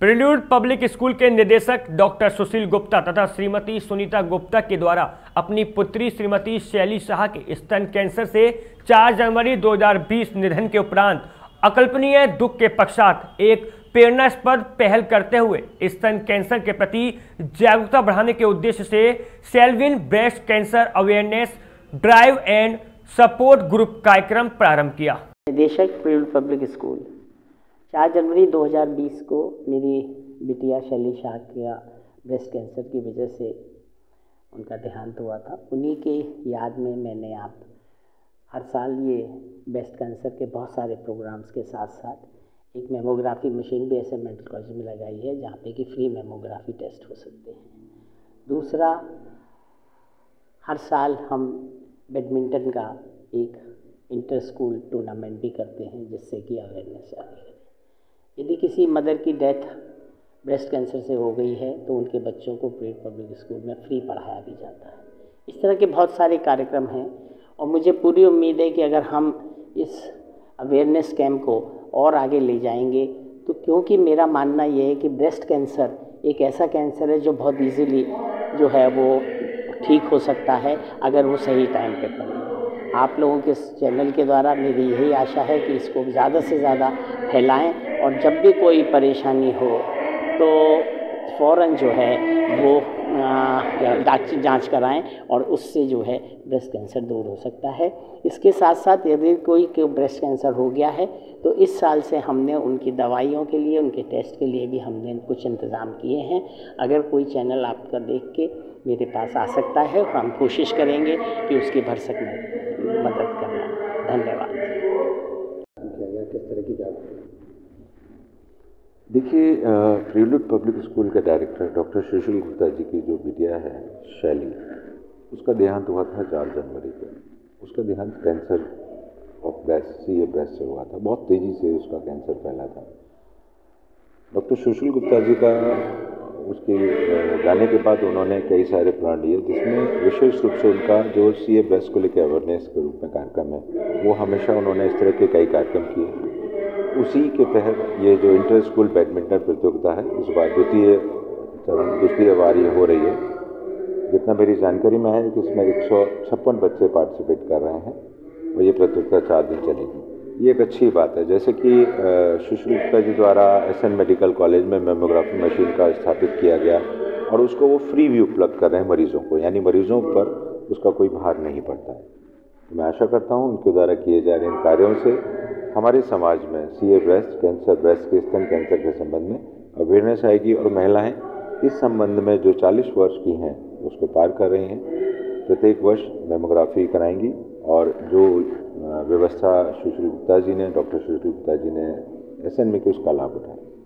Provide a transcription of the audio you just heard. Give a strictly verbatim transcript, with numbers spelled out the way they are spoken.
Prelude public school के निदेशक doctor Sushil Gupta तथा श्रीमती सुनीता गुप्ता के द्वारा अपनी पुत्री श्रीमती शैली शाह के स्तन कैंसर से चार जनवरी दो हज़ार बीस निधन के उपरांत अकल्पनीय दुख के पश्चात एक प्रेरणास्पद पहल करते हुए स्तन कैंसर के प्रति जागरूकता बढ़ाने के उद्देश्य से सेल्विन breast cancer awareness drive and support group कार्यक्रम प्रारंभ किया। निदेशक प्रिल्यूड पब्लिक स्कूल, चार जनवरी दो हज़ार बीस को मेरी बिटिया शैली शाह का ब्रेस्ट कैंसर की वजह से उनका देहांत हुआ था। उन्हीं के याद में मैंने आप हर साल ये ब्रेस्ट कैंसर के बहुत सारे प्रोग्राम्स के साथ साथ एक मेमोग्राफी मशीन भी एसएन मेडिकल कॉलेज में लगाई है, जहाँ पे कि फ्री मेमोग्राफी टेस्ट हो सकते हैं। दूसरा, हर साल हम बैडमिंटन का एक इंटर स्कूल टूर्नामेंट भी करते हैं, जिससे कि अवेयरनेस आती है। यदि किसी मदर की डेथ ब्रेस्ट कैंसर से हो गई है तो उनके बच्चों को प्रिल्यूड पब्लिक स्कूल में फ्री पढ़ाया भी जाता है। इस तरह के बहुत सारे कार्यक्रम हैं और मुझे पूरी उम्मीद है कि अगर हम इस अवेयरनेस कैम्प को और आगे ले जाएंगे तो, क्योंकि मेरा मानना ये है कि ब्रेस्ट कैंसर एक ऐसा कैंसर है जो बहुत ईजीली जो है वो ठीक हो सकता है अगर वो सही टाइम पर पड़े। आप लोगों के चैनल के द्वारा मेरी यही आशा है कि इसको ज़्यादा से ज़्यादा फैलाएँ और जब भी कोई परेशानी हो तो फ़ौरन जो है वो जांच कराएं और उससे जो है ब्रेस्ट कैंसर दूर हो सकता है। इसके साथ साथ यदि कोई को ब्रेस्ट कैंसर हो गया है तो इस साल से हमने उनकी दवाइयों के लिए, उनके टेस्ट के लिए भी हमने कुछ इंतज़ाम किए हैं। अगर कोई चैनल आपका देख के मेरे पास आ सकता है, हम कोशिश करेंगे कि उसकी भरसक में मदद करना। धन्यवाद। किस तरह की जागरूकता? देखिए, प्रिल्यूड पब्लिक स्कूल के डायरेक्टर डॉक्टर सुशील गुप्ता जी की जो बिटिया है शैली, उसका देहांत हुआ था चार जनवरी को। उसका देहांत cancer of breast C A breast से हुआ था। बहुत तेज़ी से उसका कैंसर फैला था। डॉक्टर सुशील गुप्ता जी का उसके जाने के बाद उन्होंने कई सारे प्लान लिए, जिसमें विशेष रूप से उनका जो सी ए ब्रेस्ट को लेकर अवेयरनेस के रूप में कार्यक्रम है, वो हमेशा उन्होंने इस तरह के कई कार्यक्रम किए। उसी के तहत ये जो इंटर स्कूल बैडमिंटन प्रतियोगिता है, इस बार द्वितीय चरण दूसरी बार ये हो रही है। जितना मेरी जानकारी में है कि इसमें एक सौ छप्पन बच्चे पार्टिसिपेट कर रहे हैं और ये प्रतियोगिता चार दिन चलेगी। ये एक अच्छी बात है। जैसे कि सुशील गुप्ता जी द्वारा एसएन मेडिकल कॉलेज में मेमोग्राफी मशीन का स्थापित किया गया और उसको वो फ्री भी उपलब्ध कर रहे हैं मरीजों को, यानी मरीजों पर उसका कोई भार नहीं पड़ता है। तो मैं आशा करता हूँ उनके द्वारा किए जा रहे इन कार्यों से हमारे समाज में C A breast cancer, breast के स्तन कैंसर के संबंध में अवेयरनेस आएगी और महिलाएं इस संबंध में जो चालीस वर्ष की हैं उसको पार कर रही हैं। प्रत्येक वर्ष मेमोग्राफी कराएंगी और जो व्यवस्था सुशील गुप्ता जी ने, डॉक्टर सुशील गुप्ता जी ने एस एन में, उसका लाभ उठाएंगे।